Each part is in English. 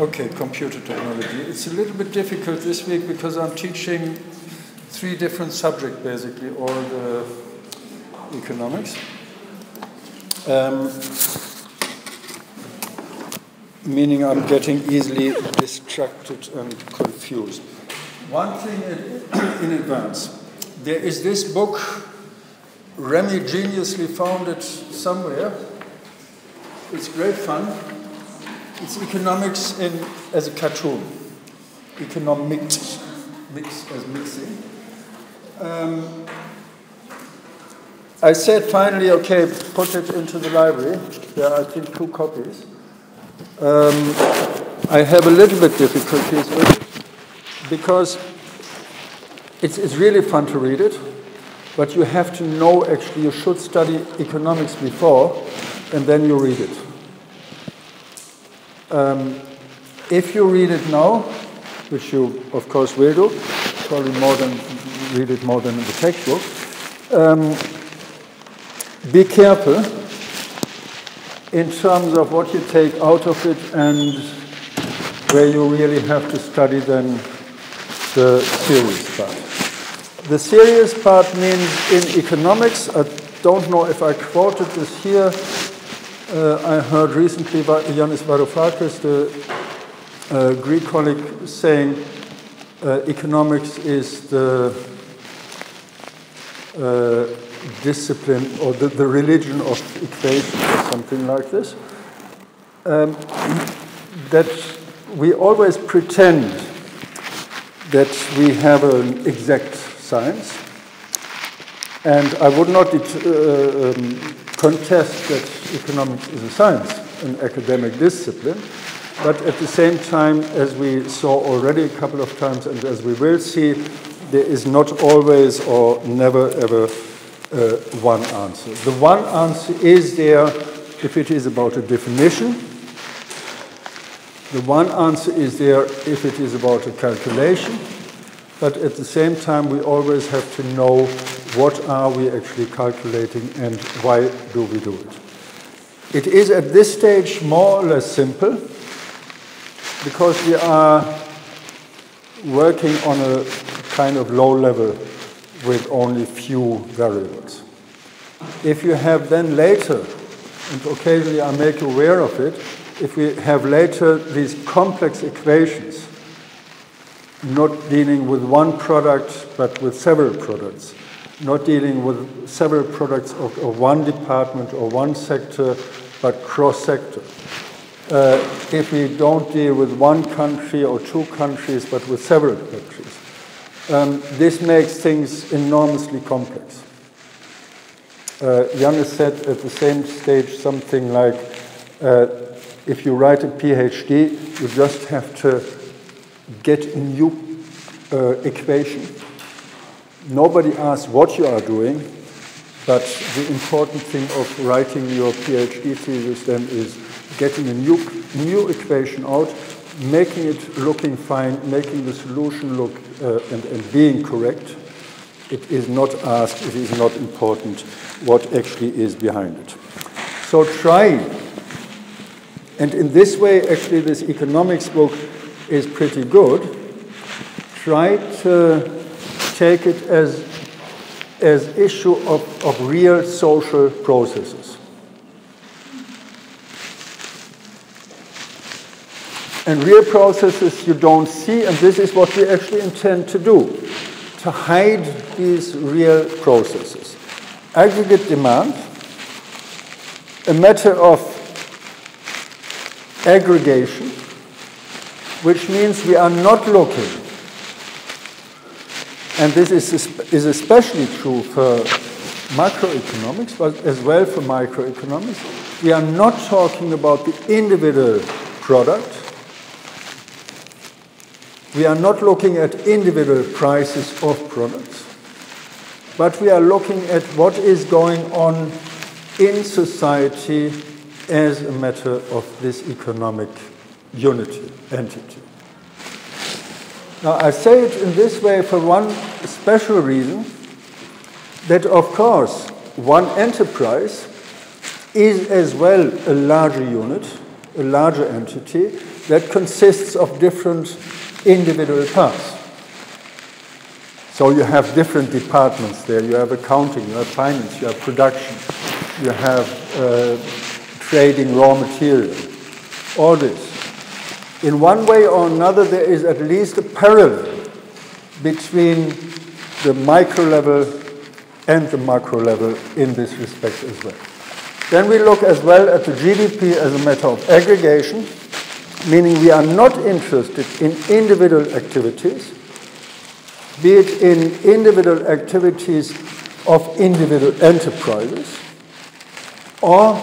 Okay, computer technology. It's a little bit difficult this week because I'm teaching three different subjects, basically, all the economics. Meaning I'm getting easily distracted and confused. One thing in advance. There is this book, Remy geniusly found it somewhere. It's great fun. It's economics as a cartoon. Economics, mix as mixing. I said finally, okay, put it into the library. There are, I think, two copies. I have a little bit difficulties with it because it's really fun to read it, but you have to know, actually, you should study economics before, and then you read it. If you read it now, which you, of course, will do, probably read it more than in the textbook, be careful in terms of what you take out of it and where you really have to study then the serious part. The serious part means in economics, I don't know if I quoted this here, I heard recently by Yanis Varoufakis, the Greek colleague, saying economics is the discipline or the religion of equations or something like this. That we always pretend that we have an exact science. And I would not contest that economics is a science, an academic discipline, but at the same time, as we saw already a couple of times and as we will see, there is not always or never ever one answer. The one answer is there if it is about a definition. The one answer is there if it is about a calculation. But at the same time, we always have to know what are we actually calculating and why do we do it. It is at this stage more or less simple because we are working on a kind of low level with only few variables. If you have then later, and occasionally I make you aware of it, if we have later these complex equations, not dealing with one product, but with several products. Not dealing with several products of one department or one sector, but cross-sector. If we don't deal with one country or two countries, but with several countries, this makes things enormously complex. Yanis said at the same stage something like, if you write a PhD, you just have to get a new equation. Nobody asks what you are doing, but the important thing of writing your PhD thesis then is getting a new equation out, making it looking fine, making the solution look and being correct. It is not asked, it is not important what actually is behind it. So try. And in this way, actually, this economics book is pretty good. Try to take it as issue of real social processes. And real processes you don't see, and this is what we actually intend to do, to hide these real processes. Aggregate demand, a matter of aggregation, which means we are not looking, and this is especially true for macroeconomics, but as well for microeconomics, we are not talking about the individual product. We are not looking at individual prices of products, but we are looking at what is going on in society as a matter of this economic unity, entity. Now, I say it in this way for one special reason, that of course, one enterprise is as well a larger unit a larger entity that consists of different individual parts. So you have different departments there. You have accounting, you have finance, you have production, you have trading raw material, all this. In one way or another, there is at least a parallel between the micro level and the macro level in this respect as well. Then we look as well at the GDP as a matter of aggregation, meaning we are not interested in individual activities, be it in individual activities of individual enterprises, or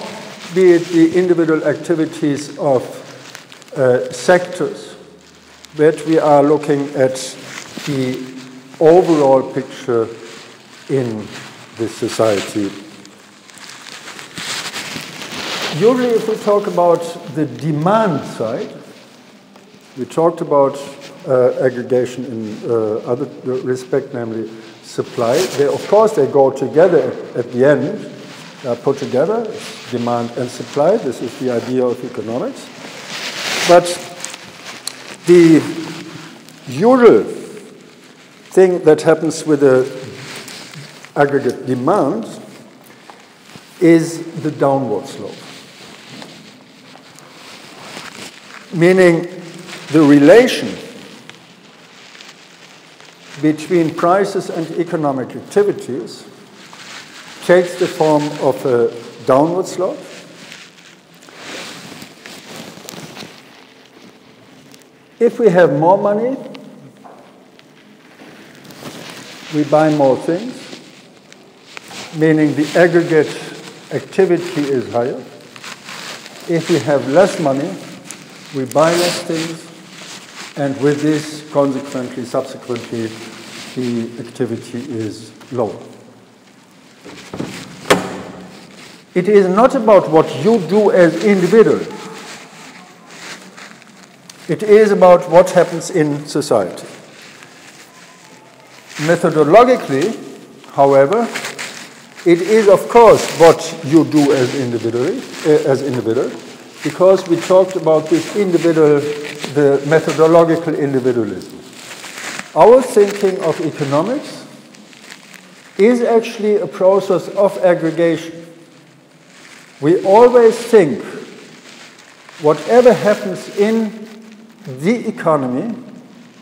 be it the individual activities of sectors, but we are looking at the overall picture in this society. Usually if we talk about the demand side, we talked about aggregation in other respect, namely supply. They, of course, they go together at the end, they are put together, demand and supply. This is the idea of economics. But the usual thing that happens with the aggregate demand is the downward slope. Meaning the relation between prices and economic activities takes the form of a downward slope. If we have more money, we buy more things, meaning the aggregate activity is higher. If we have less money, we buy less things, and with this, consequently, subsequently, the activity is lower. It is not about what you do as individual. It is about what happens in society. Methodologically, however, it is, of course, what you do as individual, because we talked about this individual, the methodological individualism. Our thinking of economics is actually a process of aggregation. We always think whatever happens in the economy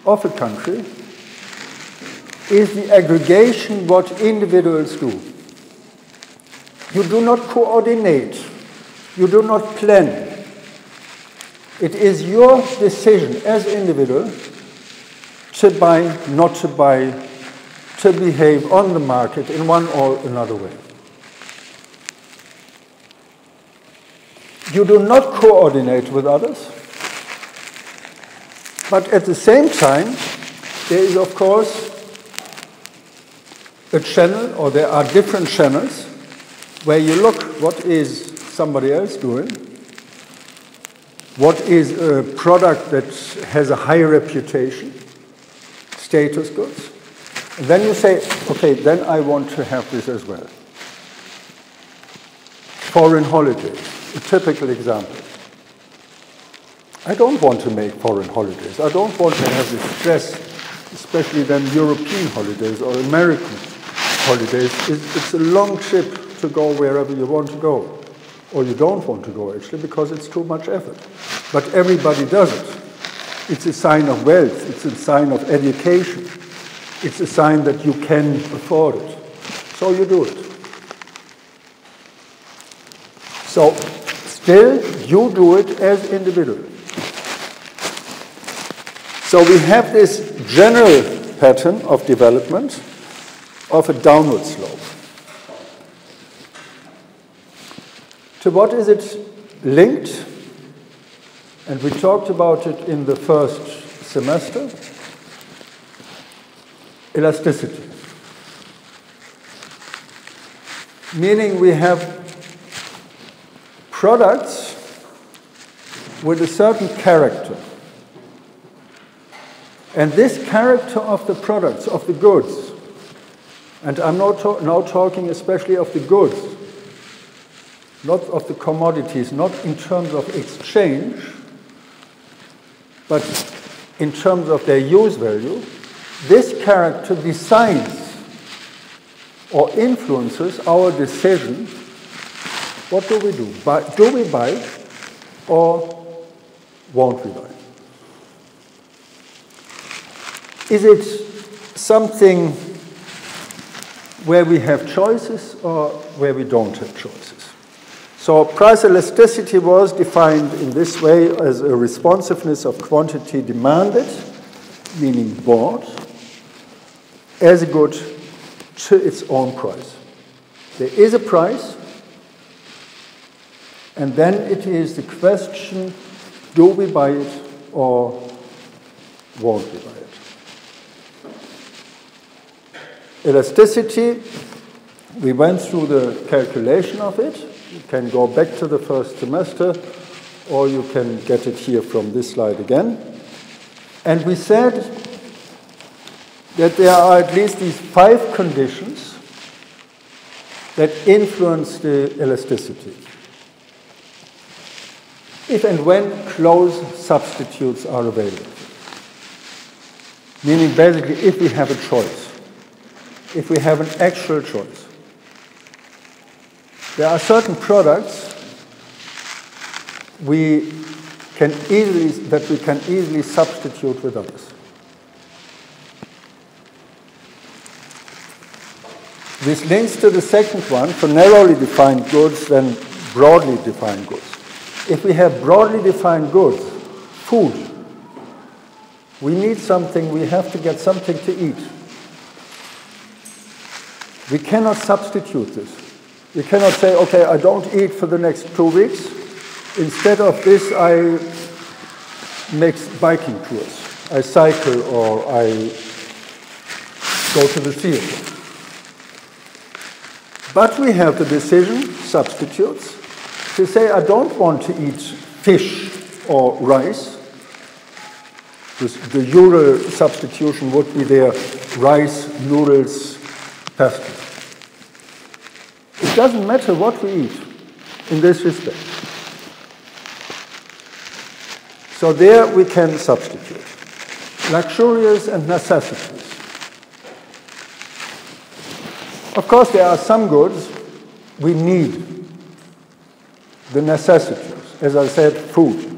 of a country is the aggregation what individuals do. You do not coordinate. You do not plan. It is your decision as individual to buy, not to buy, to behave on the market in one or another way. You do not coordinate with others, but at the same time, there is, of course, a channel, or there are different channels where you look, what is somebody else doing? What is a product that has a high reputation, status goods? And then you say, okay, then I want to have this as well. Foreign holidays, a typical example. I don't want to make foreign holidays. I don't want to have this stress, especially then European holidays or American holidays. It's a long trip to go wherever you want to go, or you don't want to go actually, because it's too much effort. But everybody does it. It's a sign of wealth, it's a sign of education, it's a sign that you can afford it. So you do it. So still, you do it as individual. So we have this general pattern of development of a downward slope. To what is it linked? And we talked about it in the first semester. Elasticity. Meaning we have products with a certain character. And this character of the products, of the goods, and I'm now talking especially of the goods, lots of the commodities, not in terms of exchange, but in terms of their use value, this character decides or influences our decision. What do we do? Do we buy or won't we buy? Is it something where we have choices or where we don't have choices? So price elasticity was defined in this way as a responsiveness of quantity demanded, meaning bought, as a good to its own price. There is a price, and then it is the question, do we buy it or won't we buy it? Elasticity, we went through the calculation of it. You can go back to the first semester, or you can get it here from this slide again. And we said that there are at least these 5 conditions that influence the elasticity. If and when close substitutes are available. Meaning basically if we have a choice. If we have an actual choice. There are certain products that we can easily substitute with others. This links to the second one, for narrowly defined goods than broadly defined goods. If we have broadly defined goods, food, we need something, we have to get something to eat. We cannot substitute this. We cannot say, okay, I don't eat for the next 2 weeks. Instead of this, I make biking tours. I cycle or I go to the theater. But we have the decision, substitutes, to say, I don't want to eat fish or rice. The usual substitution would be there, rice, noodles, pasta. It doesn't matter what we eat in this respect. So there we can substitute. Luxurious and necessities. Of course, there are some goods we need. The necessities, as I said, food.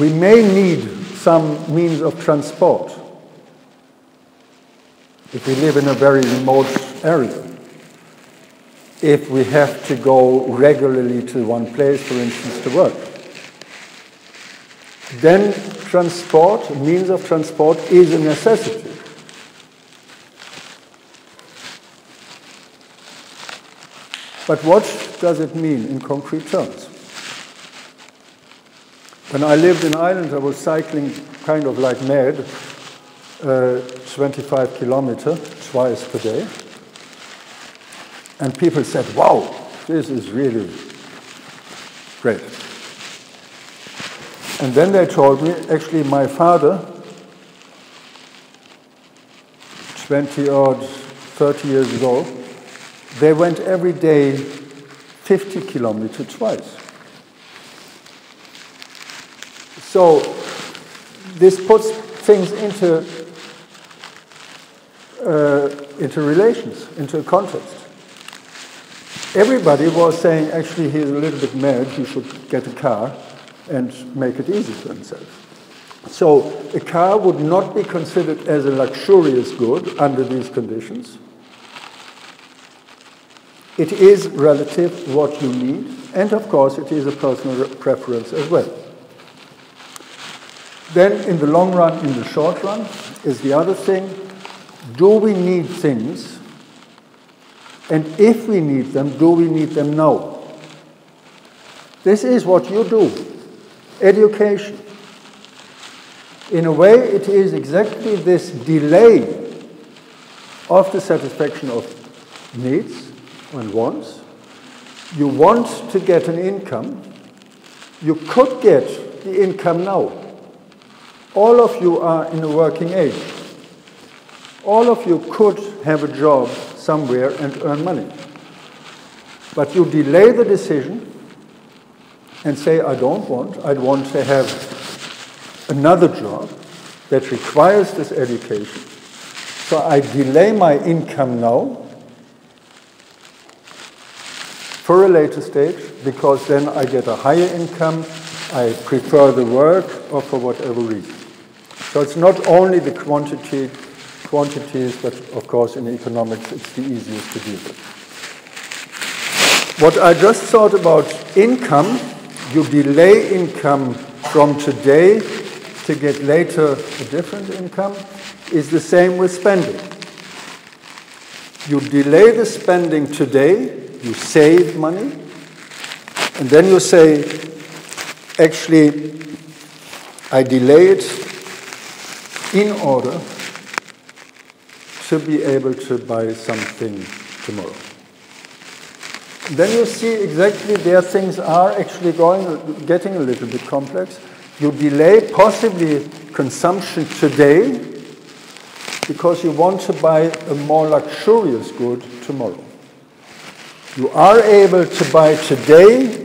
We may need some means of transport if we live in a very remote area. If we have to go regularly to one place, for instance, to work. Then transport, means of transport, is a necessity. But what does it mean in concrete terms? When I lived in Ireland, I was cycling kind of like mad, 25 kilometers twice per day. And people said, wow, this is really great. And then they told me, actually my father, 20 or 30 years ago, they went every day 50 kilometers twice. So this puts things into relations, into a context. Everybody was saying, actually, he's a little bit mad, he should get a car and make it easy for himself. So a car would not be considered as a luxurious good under these conditions. It is relative to what you need, and of course, it is a personal preference as well. Then in the long run, in the short run, is the other thing. Do we need things? And if we need them, do we need them now? This is what you do. Education. In a way, it is exactly this delay of the satisfaction of needs and wants. You want to get an income. You could get the income now. All of you are in a working age. All of you could have a job somewhere and earn money. But you delay the decision and say, I'd want to have another job that requires this education. So I delay my income now for a later stage, because then I get a higher income, I prefer the work, or for whatever reason. So it's not only the quantities, but of course in economics it's the easiest to deal with. What I just thought about income, you delay income from today to get later a different income, is the same with spending. You delay the spending today, you save money, and then you say, actually, I delay it in order to be able to buy something tomorrow. And then you see exactly there things are actually getting a little bit complex. You delay possibly consumption today because you want to buy a more luxurious good tomorrow. You are able to buy today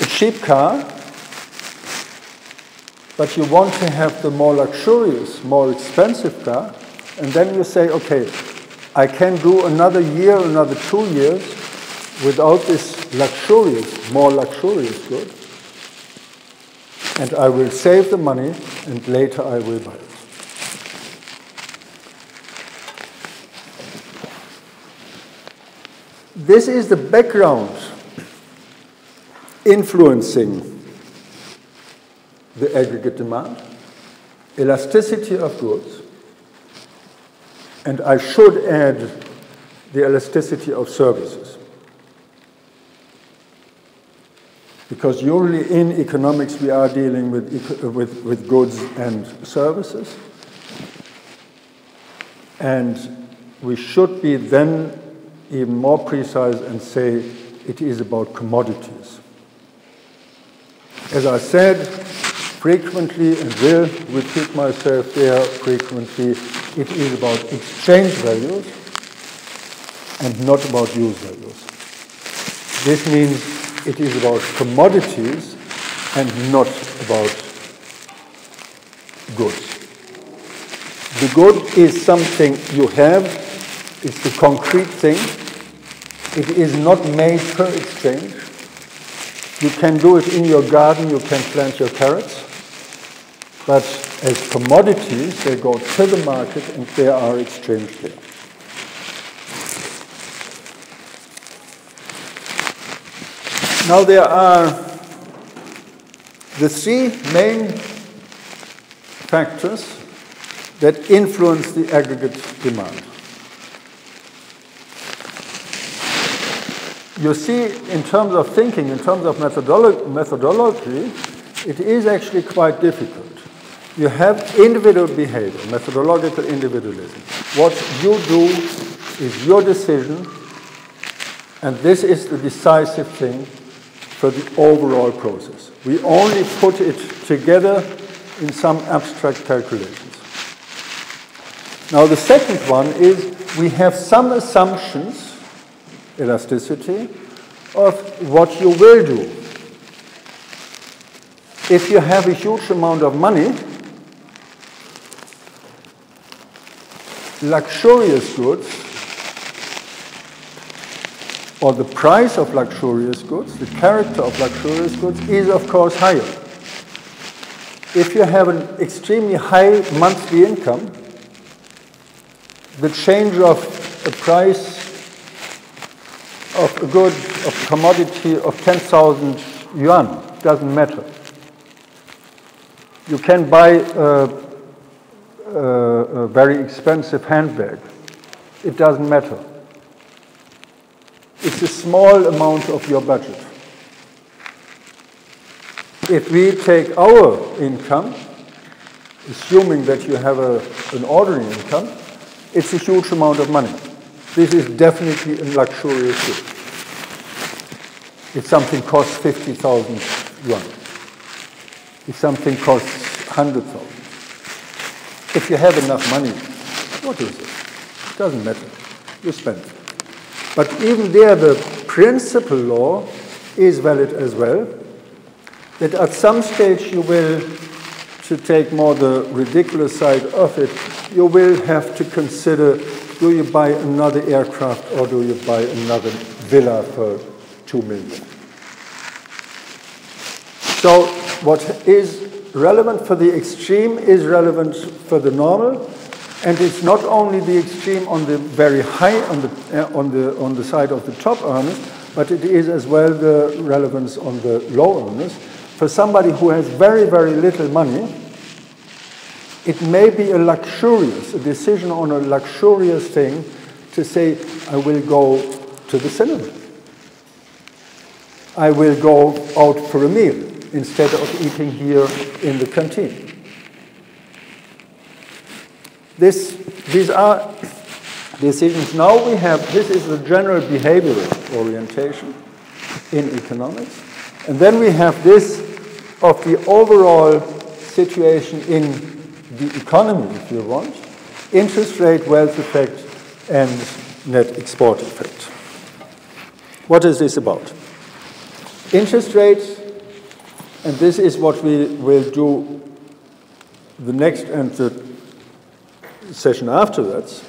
a cheap car, but you want to have the more luxurious, more expensive car, and then you say, okay, I can do another year, another 2 years without this luxurious, more luxurious good, and I will save the money, and later I will buy it. This is the background influencing the aggregate demand, elasticity of goods, and I should add the elasticity of services. Because usually in economics we are dealing with goods and services, and we should be then even more precise and say it is about commodities. As I said frequently, and will repeat myself there frequently, it is about exchange values and not about use values. This means it is about commodities and not about goods. The good is something you have, it's the concrete thing. It is not made for exchange. You can do it in your garden, you can plant your carrots, but as commodities, they go to the market and they are exchanged there. Now there are the three main factors that influence the aggregate demand. You see, in terms of thinking, in terms of methodology, it is actually quite difficult. You have individual behavior, methodological individualism. What you do is your decision, and this is the decisive thing for the overall process. We only put it together in some abstract calculations. Now, the second one is we have some assumptions, elasticity, of what you will do. If you have a huge amount of money, luxurious goods, or the price of luxurious goods, the character of luxurious goods is of course higher. If you have an extremely high monthly income, the change of the price of a good, of commodity of 10,000 yuan, doesn't matter. You can buy a very expensive handbag. It doesn't matter. It's a small amount of your budget. If we take our income, assuming that you have an ordinary income, it's a huge amount of money. This is definitely a luxurious good. If something costs 50,000 yuan, if something costs 100,000, if you have enough money, what is it? It doesn't matter. You spend it. But even there, the principal law is valid as well, that at some stage you will, to take more the ridiculous side of it, you will have to consider, do you buy another aircraft or do you buy another villa for $2 million? So what is relevant for the extreme is relevant for the normal, and it's not only the extreme on the very high, on the side of the top earners, but it is as well the relevance on the low earners. For somebody who has very, very little money, it may be a decision on a luxurious thing to say, I will go to the cinema. I will go out for a meal instead of eating here in the canteen. These are decisions. Now we have, this is the general behavioral orientation in economics. And then we have this of the overall situation in the economy, if you want, interest rate, wealth effect, and net export effect. What is this about? Interest rates, and this is what we will do the next and the session after that.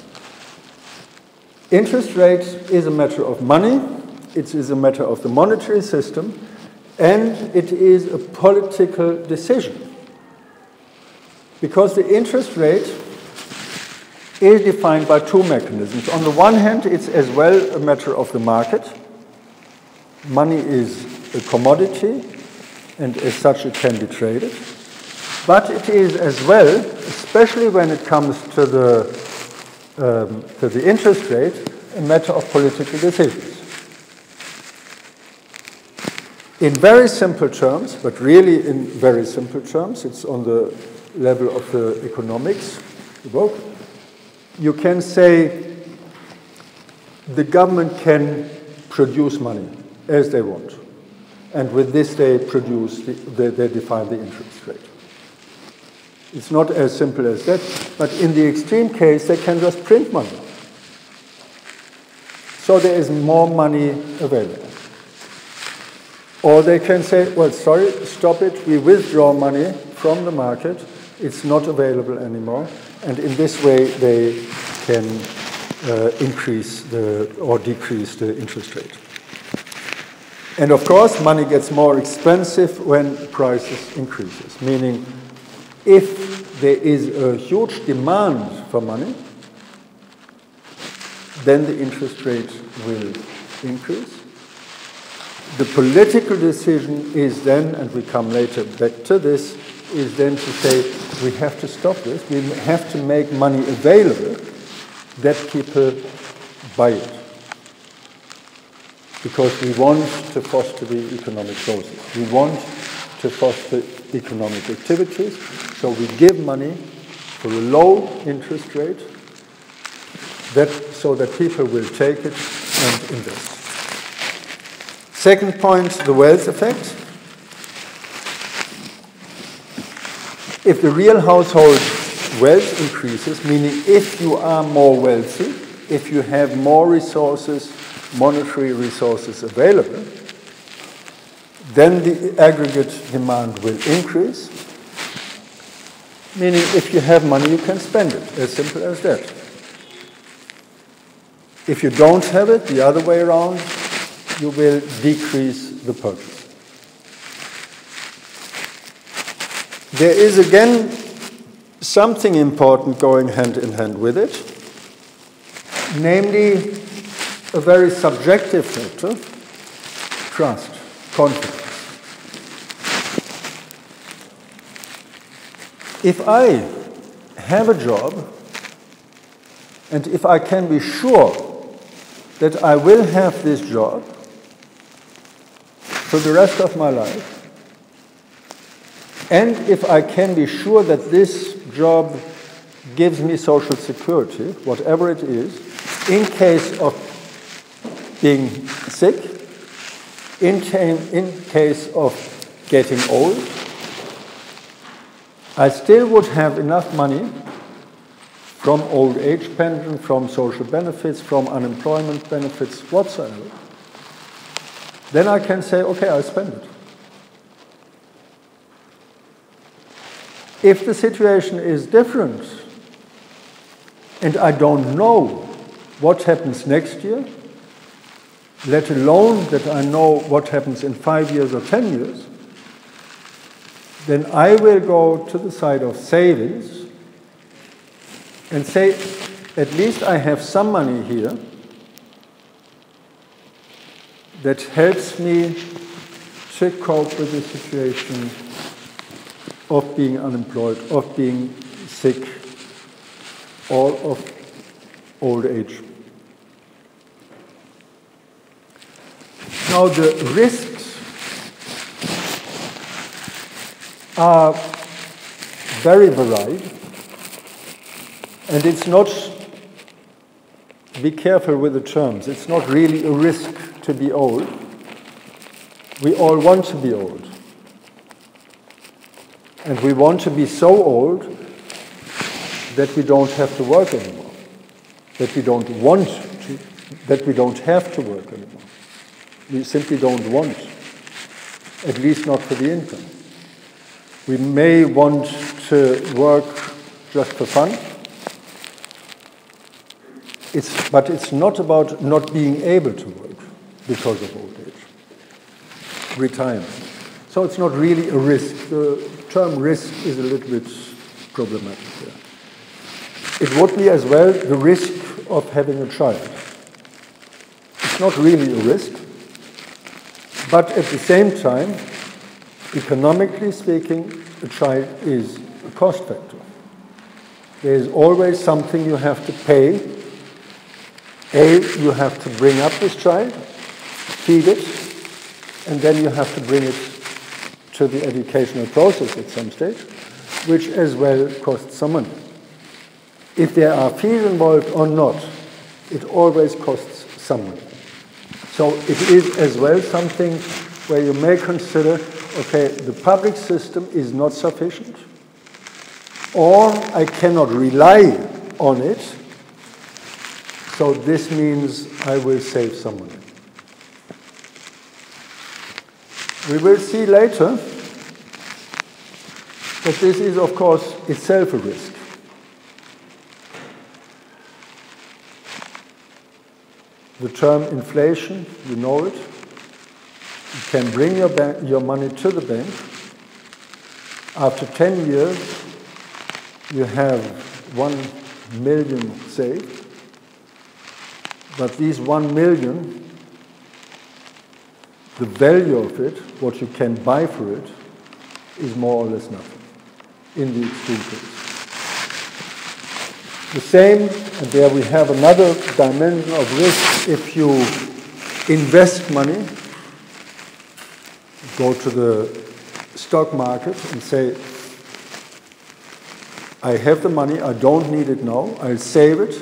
Interest rate is a matter of money, it is a matter of the monetary system, and it is a political decision. Because the interest rate is defined by two mechanisms. On the one hand, it's as well a matter of the market. Money is a commodity, and as such it can be traded. But it is as well, especially when it comes to the interest rate, a matter of political decisions. In very simple terms, but really in very simple terms, it's on the level of the economics book, you can say the government can produce money as they want. And with this they produce, they define the interest rate. It's not as simple as that, but in the extreme case, they can just print money. So there is more money available. Or they can say, well, sorry, stop it, we withdraw money from the market, it's not available anymore, and in this way they can increase or decrease the interest rate. And of course, money gets more expensive when prices increases, meaning if there is a huge demand for money, then the interest rate will increase. The political decision is then, and we come later back to this, is then to say, we have to stop this, we have to make money available that people buy it. Because we want to foster the economic process. We want to foster economic activities, so we give money for a low interest rate so that people will take it and invest. Second point, the wealth effect. If the real household wealth increases, meaning if you are more wealthy, if you have more resources, monetary resources available, then the aggregate demand will increase, meaning if you have money, you can spend it, as simple as that. If you don't have it, the other way around, you will decrease the purchase. There is again something important going hand in hand with it, namely a very subjective factor, trust, confidence. If I have a job and if I can be sure that I will have this job for the rest of my life, and if I can be sure that this job gives me social security, whatever it is, in case of being sick, in case of getting old, I still would have enough money from old age pension, from social benefits, from unemployment benefits, whatsoever. Then I can say, okay, I spend it. If the situation is different and I don't know what happens next year, let alone that I know what happens in 5 years or 10 years, then I will go to the side of savings and say, at least I have some money here that helps me to cope with the situation of being unemployed, of being sick, or of old age. Now the risks are very varied, and it's not, be careful with the terms, it's not really a risk to be old. We all want to be old. And we want to be so old that we don't have to work anymore, that we don't want to, that we don't have to work anymore. We simply don't want, at least not for the income. We may want to work just for fun, but it's not about not being able to work because of old age, retirement. So it's not really a risk. The term risk is a little bit problematic there. It would be as well the risk of having a child. It's not really a risk, but at the same time, economically speaking, a child is a cost factor. There is always something you have to pay. A, you have to bring up this child, feed it, and then you have to bring it to the educational process at some stage, which as well costs some money. If there are fees involved or not, it always costs some money. So it is as well something where you may consider, okay, the public system is not sufficient, or I cannot rely on it, so this means I will save some money. We will see later that this is, of course, itself a risk. The term inflation, you know it. You can bring your money to the bank. After 10 years, you have 1 million saved. But these 1 million, the value of it, what you can buy for it, is more or less nothing in the extreme case. The same, and there we have another dimension of risk, if you invest money, go to the stock market and say, I have the money, I don't need it now, I'll save it,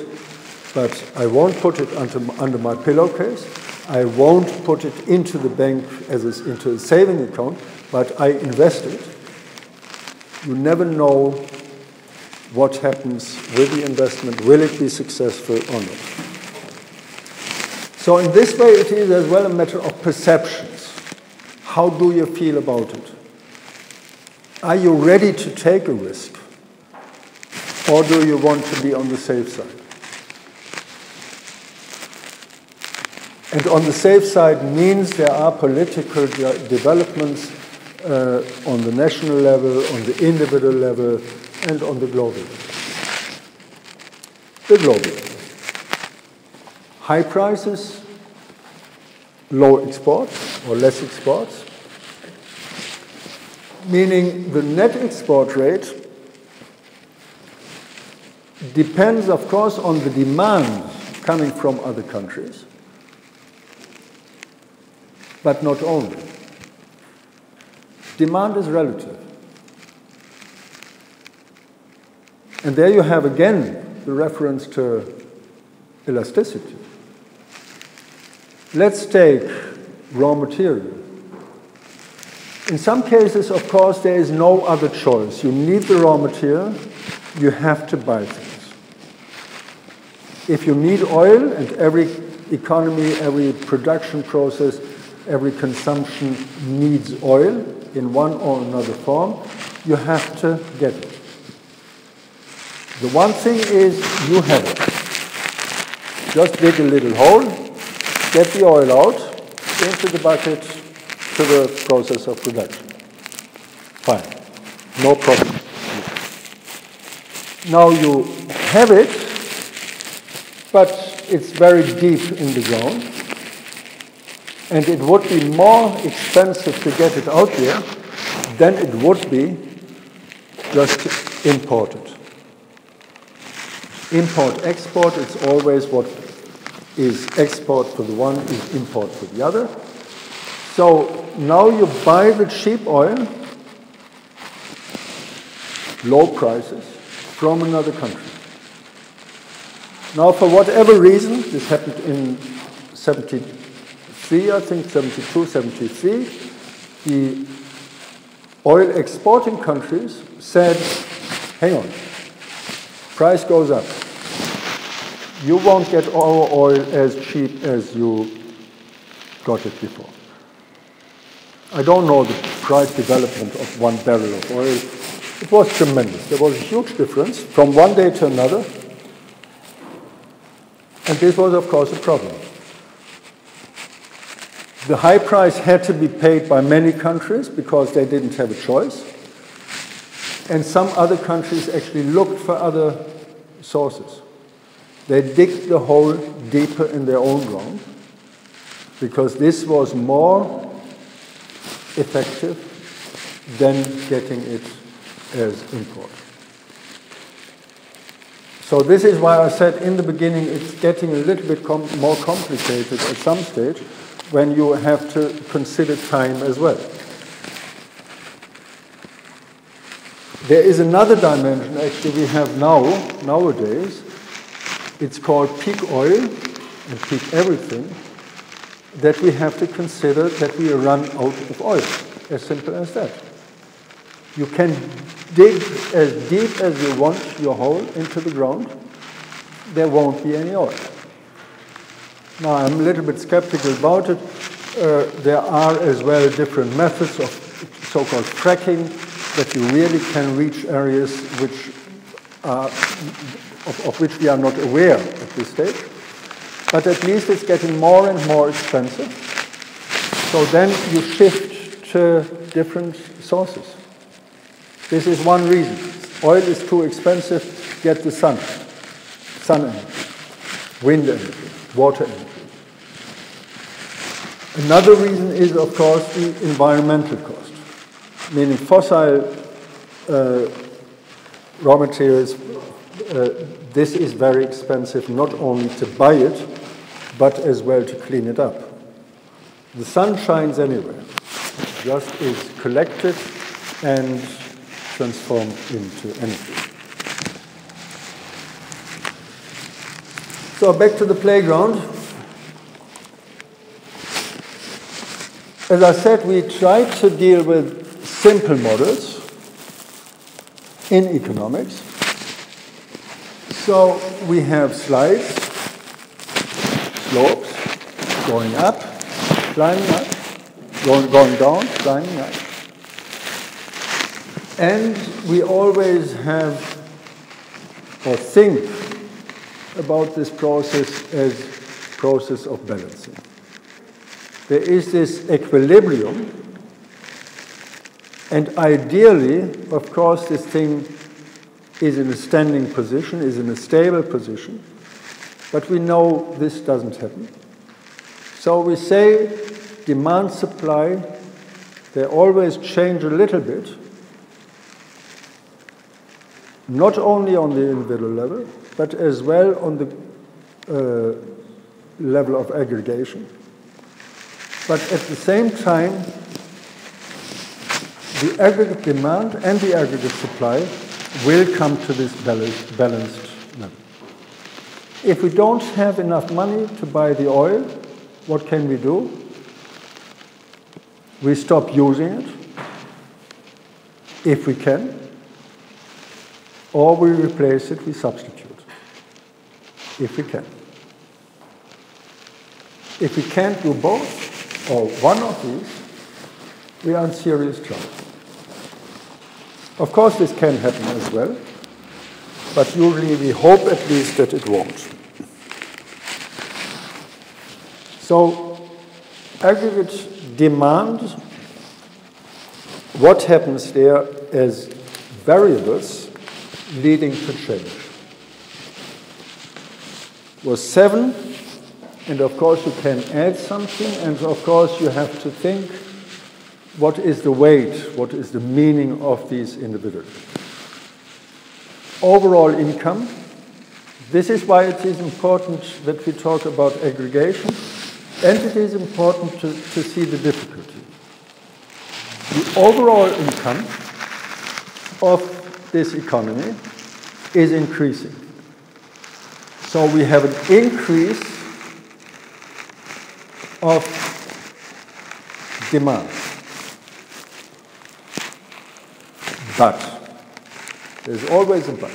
but I won't put it under my pillowcase. I won't put it into the bank into a saving account, but I invest it. You never know what happens with the investment. Will it be successful or not? So in this way, it is as well a matter of perceptions. How do you feel about it? Are you ready to take a risk? Or do you want to be on the safe side? And on the safe side means there are political developments on the national level, on the individual level, and on the global level. The global level. High prices, low exports, or less exports, meaning the net export rate depends, of course, on the demand coming from other countries. But not only. Demand is relative. And there you have again the reference to elasticity. Let's take raw material. In some cases, of course, there is no other choice. You need the raw material, you have to buy things. If you need oil, and every economy, every production process, every consumption needs oil in one or another form, you have to get it. The one thing is you have it. Just dig a little hole, get the oil out, into the bucket, to the process of production. Fine. No problem. Now you have it, but it's very deep in the ground, and it would be more expensive to get it out here than it would be just imported. Import-export, it's always what is export for the one is import for the other. So now you buy the cheap oil, low prices, from another country. Now, for whatever reason, this happened in 73, I think, 72, 73, the oil exporting countries said, hang on, price goes up. You won't get our oil as cheap as you got it before. I don't know the price development of one barrel of oil. It was tremendous. There was a huge difference from one day to another. And this was, of course, a problem. The high price had to be paid by many countries because they didn't have a choice. And some other countries actually looked for other sources. They digged the hole deeper in their own ground because this was more effective than getting it as import. So this is why I said in the beginning it's getting a little bit more complicated at some stage when you have to consider time as well. There is another dimension actually we have nowadays. It's called peak oil and peak everything, that we have to consider that we run out of oil. As simple as that. You can dig as deep as you want your hole into the ground, there won't be any oil. Now, I'm a little bit skeptical about it. There are as well different methods of so-called fracking, that you really can reach areas which are, of which we are not aware at this stage. But at least it's getting more and more expensive. So then you shift to different sources. This is one reason. Oil is too expensive, get the sun. Sun energy, wind energy, water energy. Another reason is, of course, the environmental cost. Meaning fossil raw materials, this is very expensive, not only to buy it, but as well to clean it up. The sun shines anywhere. It just is collected and transformed into energy. So back to the playground. As I said, we try to deal with simple models in economics. So we have slides, slopes, going up, climbing up, going down, climbing up. And we always have, or think about this process as process of balancing. There is this equilibrium, and ideally, of course, this thing is in a standing position, is in a stable position, but we know this doesn't happen. So we say demand, supply, they always change a little bit, not only on the individual level, but as well on the level of aggregation. But at the same time, the aggregate demand and the aggregate supply will come to this balanced level. If we don't have enough money to buy the oil, what can we do? We stop using it, if we can, or we replace it, we substitute. if we can. If we can't do both or one of these, we are in serious trouble. Of course, this can happen as well, but usually we hope at least that it won't. So aggregate demand, what happens there as variables leading to change. Was 7, and of course you can add something, and of course you have to think what is the weight, what is the meaning of these individuals. Overall income, this is why it is important that we talk about aggregation, and it is important to see the difficulty. The overall income of this economy is increasing. So we have an increase of demand. But, there's always a but.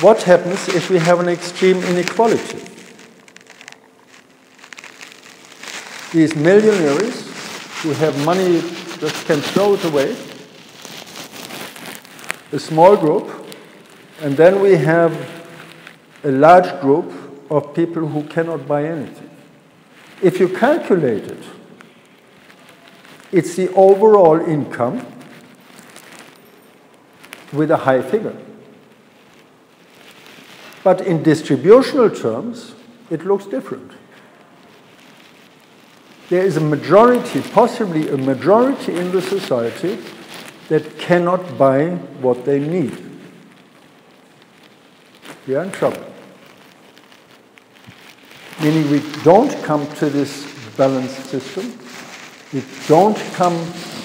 What happens if we have an extreme inequality? These millionaires who have money just can throw it away, a small group, and then we have a large group of people who cannot buy anything. If you calculate it, it's the overall income with a high figure. But in distributional terms, it looks different. There is a majority, possibly a majority in the society that cannot buy what they need. We are in trouble. Meaning we don't come to this balanced system. We don't come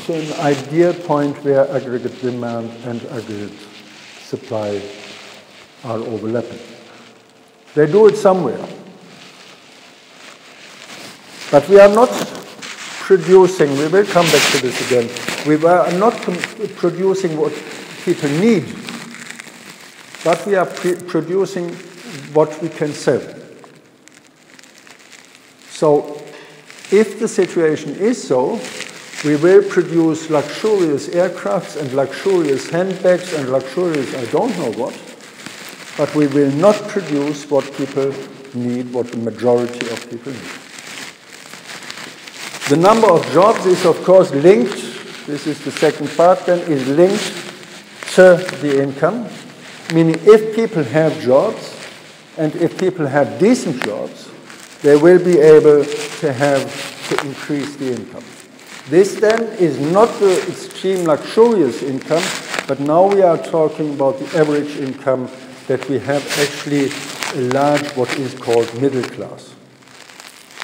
to an ideal point where aggregate demand and aggregate supply are overlapping. They do it somewhere. But we are not producing, we will come back to this again, we are not producing what people need, but we are producing what we can sell. So if the situation is so, we will produce luxurious aircrafts and luxurious handbags and luxurious I don't know what, but we will not produce what people need, what the majority of people need. The number of jobs is, of course, linked, this is the second part then, is linked to the income, meaning if people have jobs and if people have decent jobs, they will be able to have to increase the income. This then is not the extreme luxurious income, but now we are talking about the average income that we have actually a large, what is called middle class.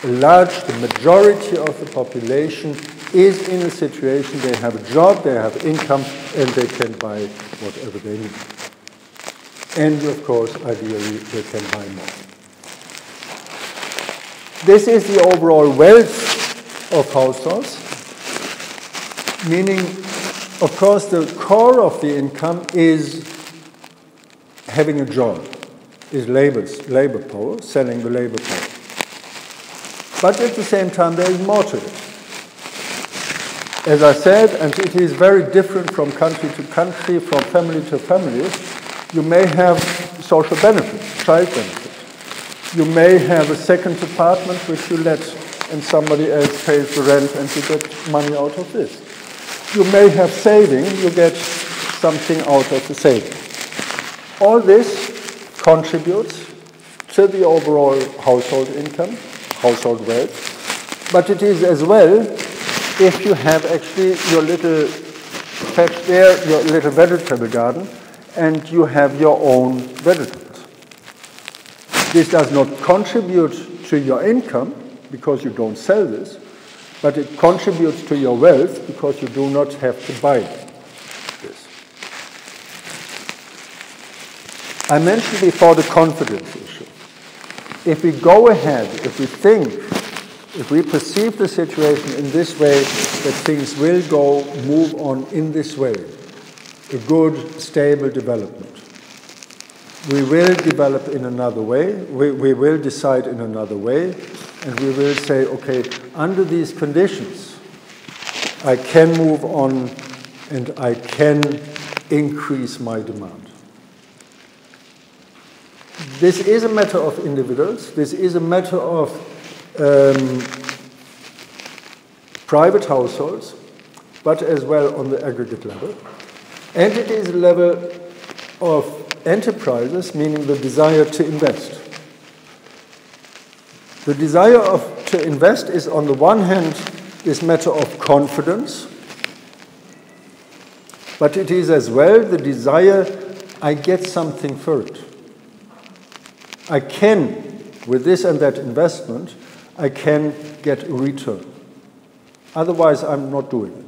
A large, the majority of the population is in a situation they have a job, they have income, and they can buy whatever they need. And of course, ideally, they can buy more. This is the overall wealth of households, meaning, of course, the core of the income is having a job, is labor power, selling the labor power. But at the same time, there is more to it. As I said, and it is very different from country to country, from family to family, you may have social benefits, child benefits. You may have a second apartment which you let and somebody else pays the rent and you get money out of this. You may have savings, you get something out of the savings. All this contributes to the overall household income, household wealth, but it is as well if you have actually your little patch there, your little vegetable garden, and you have your own vegetables. This does not contribute to your income because you don't sell this, but it contributes to your wealth because you do not have to buy this. I mentioned before the confidence issue. If we go ahead, if we think, if we perceive the situation in this way, that things will move on in this way, a good, stable development, We will develop in another way. We will decide in another way. And we will say, okay, under these conditions, I can move on and I can increase my demand. This is a matter of individuals. This is a matter of private households, but as well on the aggregate level. And it is a level of enterprises, meaning the desire to invest. The desire to invest is, on the one hand, this matter of confidence, but it is as well the desire, I get something for it. I can, with this and that investment, I can get a return. Otherwise, I'm not doing it.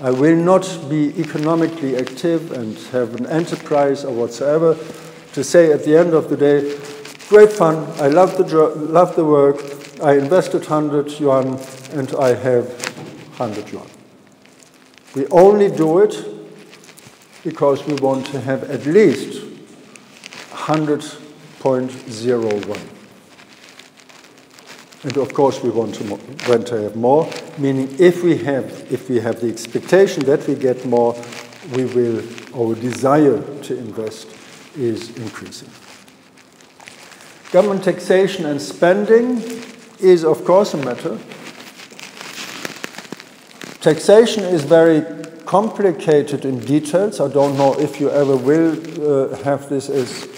I will not be economically active and have an enterprise or whatsoever to say at the end of the day, great fun, I love the work, I invested 100 yuan and I have 100 yuan. We only do it because we want to have at least 100.01. And of course we want to have more, meaning if we have the expectation that we get more, our desire to invest is increasing. Government taxation and spending is of course a matter. Taxation is very complicated in details. I don't know if you ever will have this as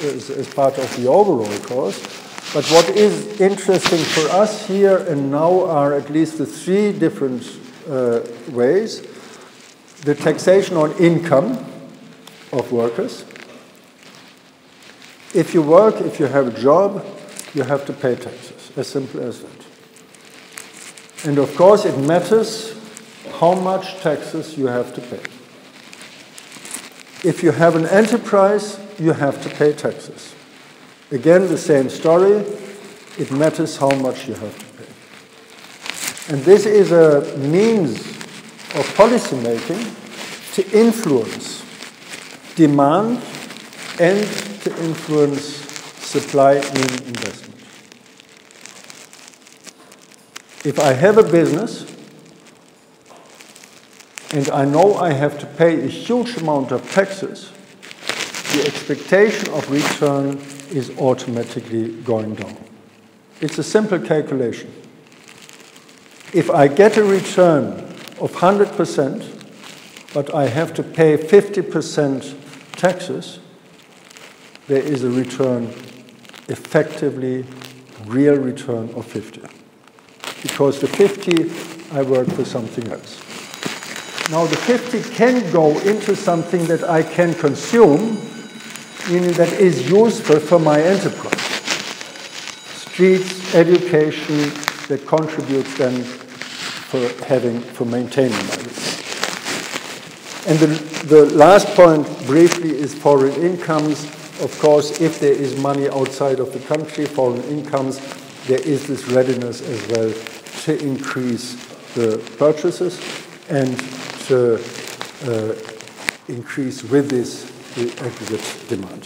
part of the overall course. But what is interesting for us here and now are at least the three different ways. The taxation on income of workers. If you work, if you have a job, you have to pay taxes, as simple as that. And of course it matters how much taxes you have to pay. If you have an enterprise, you have to pay taxes. Again, the same story. It matters how much you have to pay. And this is a means of policy making to influence demand and to influence supply in investment. If I have a business and I know I have to pay a huge amount of taxes, the expectation of return is automatically going down. It's a simple calculation. If I get a return of 100%, but I have to pay 50% taxes, there is a return, effectively, real return of 50. Because the 50, I work for something else. Now the 50 can go into something that I can consume, meaning that is useful for my enterprise. Streets, education, that contributes then for maintaining my business. And the last point, briefly, is foreign incomes. Of course, if there is money outside of the country, foreign incomes, there is this readiness as well to increase the purchases and to increase with this the aggregate demand.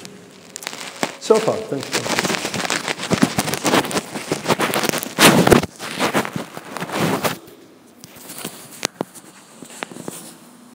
So far, thank you.